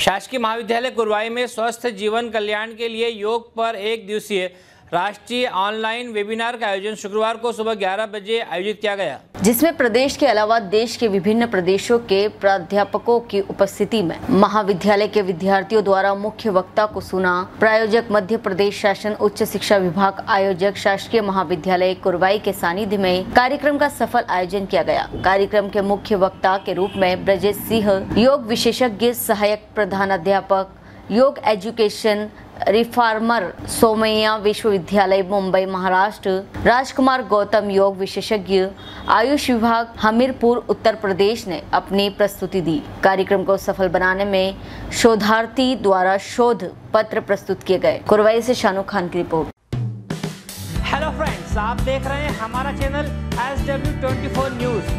शासकीय महाविद्यालय कुरवाई में स्वस्थ जीवन कल्याण के लिए योग पर एक दिवसीय राष्ट्रीय ऑनलाइन वेबिनार का आयोजन शुक्रवार को सुबह 11 बजे आयोजित किया गया, जिसमें प्रदेश के अलावा देश के विभिन्न प्रदेशों के प्राध्यापकों की उपस्थिति में महाविद्यालय के विद्यार्थियों द्वारा मुख्य वक्ता को सुना। प्रायोजक मध्य प्रदेश शासन उच्च शिक्षा विभाग, आयोजक शासकीय महाविद्यालय कुरवाई के सानिध्य में कार्यक्रम का सफल आयोजन किया गया। कार्यक्रम के मुख्य वक्ता के रूप में बृजेश सिंह, योग विशेषज्ञ सहायक प्रधानाध्यापक, योग एजुकेशन रिफॉर्मर, सोमैया विश्वविद्यालय मुंबई महाराष्ट्र, राजकुमार गौतम योग विशेषज्ञ, आयुष विभाग हमीरपुर उत्तर प्रदेश ने अपनी प्रस्तुति दी। कार्यक्रम को सफल बनाने में शोधार्थी द्वारा शोध पत्र प्रस्तुत किए गए। कुरवाई से शानू खान की रिपोर्ट। हेलो फ्रेंड्स, आप देख रहे हैं हमारा चैनल SW24 न्यूज।